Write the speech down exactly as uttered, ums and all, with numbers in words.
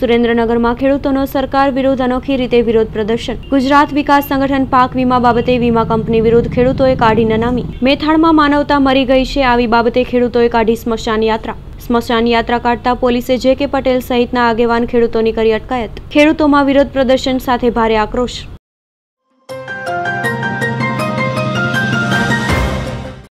सुरेन्द्रनगर में खेडूतोनो सरकार विरोध अनोखी रीते विरोध प्रदर्शन। गुजरात विकास संगठन पाक वीमा बाबते वीमा कंपनी विरोध खेडूतोए काढी ननामी। मेथाण में मानवता मरी गई है, आवी बाबते खेडूतोए काढी स्मशान यात्रा। स्मशान यात्रा काटता पोलीसे जे के पटेल सहितना आगेवान खेडूतोनी करी अटकायत। खेडूतोमां विरोध प्रदर्शन साथे भारे आक्रोश।